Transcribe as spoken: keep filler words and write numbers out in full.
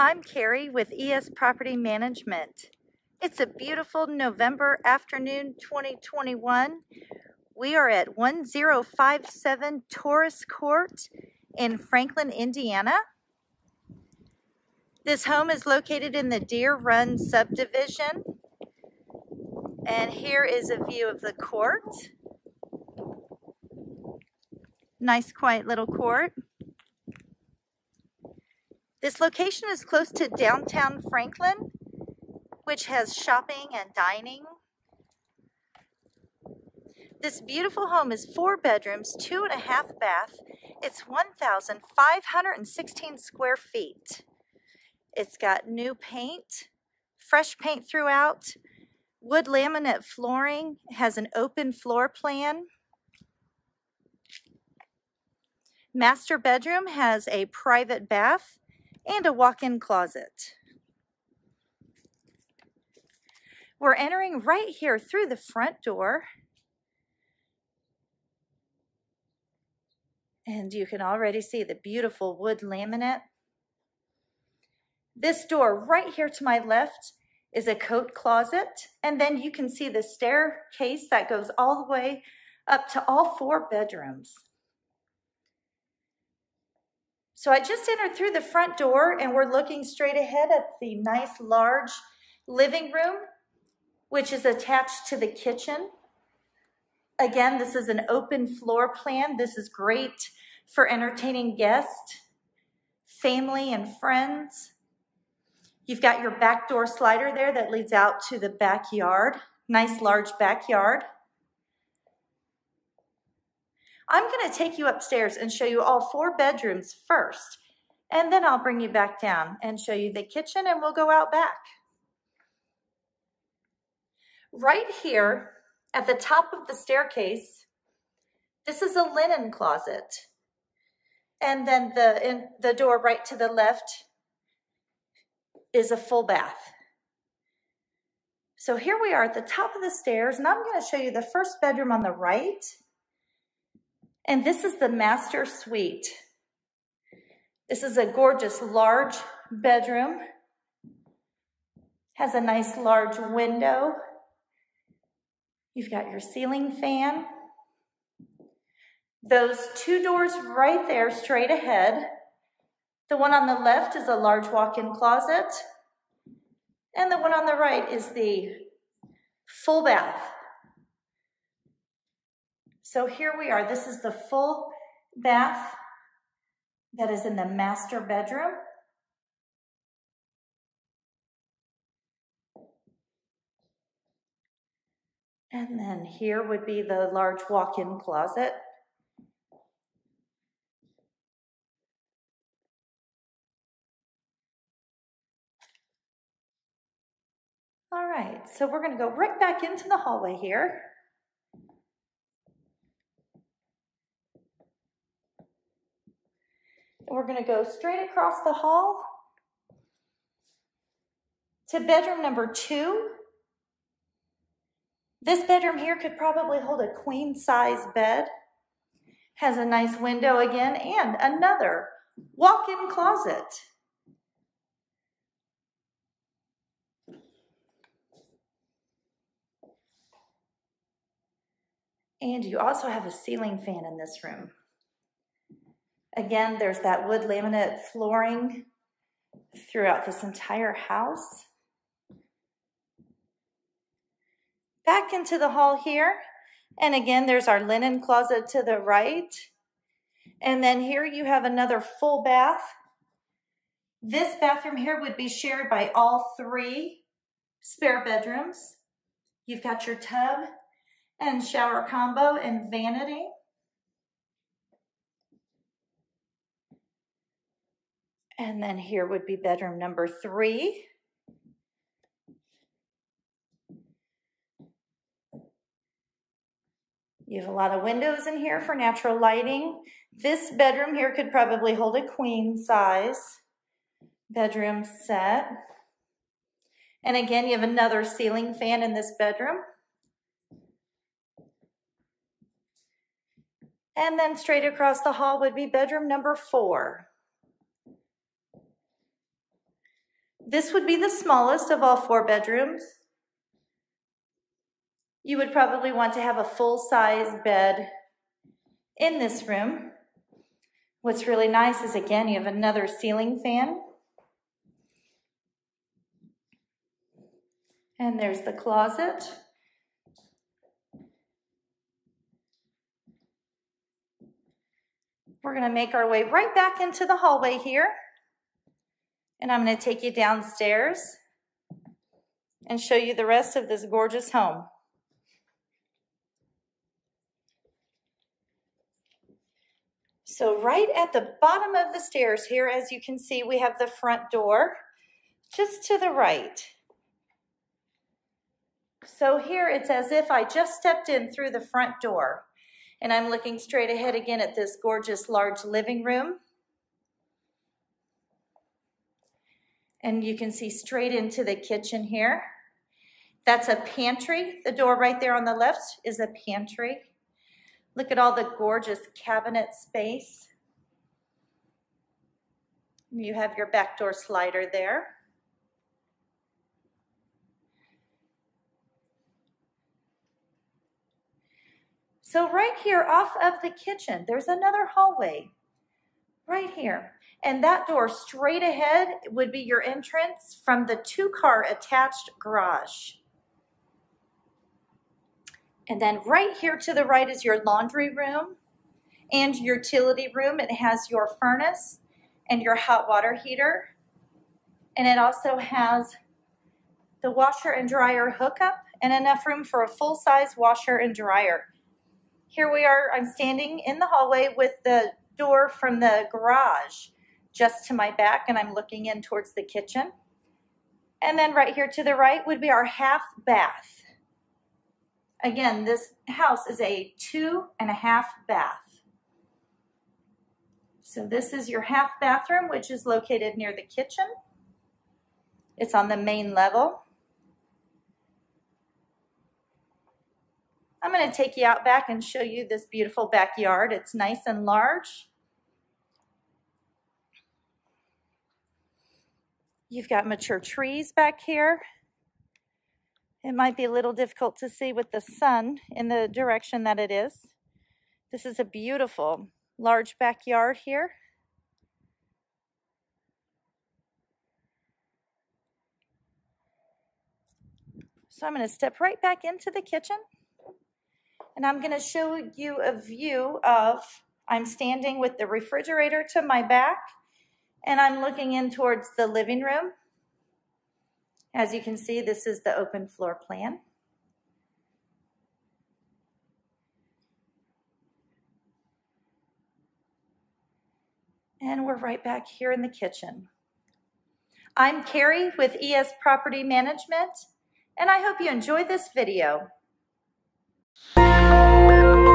I'm Carrie with E S Property Management. It's a beautiful November afternoon, twenty twenty-one. We are at one zero five seven Taurus Court in Franklin, Indiana. This home is located in the Deer Run Subdivision. And here is a view of the court. Nice, quiet little court. This location is close to downtown Franklin, which has shopping and dining. This beautiful home is four bedrooms, two and a half bath. It's one thousand five hundred sixteen square feet. It's got new paint, fresh paint throughout, wood laminate flooring, has an open floor plan. Master bedroom has a private bath and a walk-in closet. We're entering right here through the front door. And you can already see the beautiful wood laminate. This door right here to my left is a coat closet. And then you can see the staircase that goes all the way up to all four bedrooms. So I just entered through the front door and we're looking straight ahead at the nice large living room, which is attached to the kitchen. Again, this is an open floor plan. This is great for entertaining guests, family, and friends. You've got your back door slider there that leads out to the backyard. Nice large backyard. I'm going to take you upstairs and show you all four bedrooms first, and then I'll bring you back down and show you the kitchen, and we'll go out back. Right here at the top of the staircase, this is a linen closet. And then the, in, the door right to the left is a full bath. So here we are at the top of the stairs, and I'm going to show you the first bedroom on the right. And this is the master suite. This is a gorgeous large bedroom. Has a nice large window. You've got your ceiling fan. Those two doors right there straight ahead. The one on the left is a large walk-in closet. And the one on the right is the full bath. So here we are. This is the full bath that is in the master bedroom. And then here would be the large walk-in closet. All right, so we're going to go right back into the hallway here. We're going to go straight across the hall to bedroom number two. This bedroom here could probably hold a queen size bed. Has a nice window again and another walk-in closet. And you also have a ceiling fan in this room. Again, there's that wood laminate flooring throughout this entire house. Back into the hall here. And again, there's our linen closet to the right. And then here you have another full bath. This bathroom here would be shared by all three spare bedrooms. You've got your tub and shower combo and vanity. And then here would be bedroom number three. You have a lot of windows in here for natural lighting. This bedroom here could probably hold a queen size bedroom set. And again, you have another ceiling fan in this bedroom. And then straight across the hall would be bedroom number four. This would be the smallest of all four bedrooms. You would probably want to have a full-size bed in this room. What's really nice is, again, you have another ceiling fan. And there's the closet. We're going to make our way right back into the hallway here. And I'm going to take you downstairs and show you the rest of this gorgeous home. So right at the bottom of the stairs here, as you can see, we have the front door just to the right. So here it's as if I just stepped in through the front door, and I'm looking straight ahead again at this gorgeous large living room. And you can see straight into the kitchen here. That's a pantry. The door right there on the left is a pantry. Look at all the gorgeous cabinet space. You have your back door slider there. So right here off of the kitchen, there's another hallway right here. And that door straight ahead would be your entrance from the two-car attached garage. And then right here to the right is your laundry room and your utility room. It has your furnace and your hot water heater. And it also has the washer and dryer hookup and enough room for a full-size washer and dryer. Here we are. I'm standing in the hallway with the door from the garage just to my back, and I'm looking in towards the kitchen. And then right here to the right would be our half bath. Again, this house is a two and a half bath. So this is your half bathroom, which is located near the kitchen. It's on the main level. I'm going to take you out back and show you this beautiful backyard. It's nice and large. You've got mature trees back here. It might be a little difficult to see with the sun in the direction that it is. This is a beautiful large backyard here. So I'm going to step right back into the kitchen. And I'm going to show you a view of, I'm standing with the refrigerator to my back, and I'm looking in towards the living room. As you can see, this is the open floor plan. And we're right back here in the kitchen. I'm Carrie with E S Property Management, and I hope you enjoy this video. Thank you.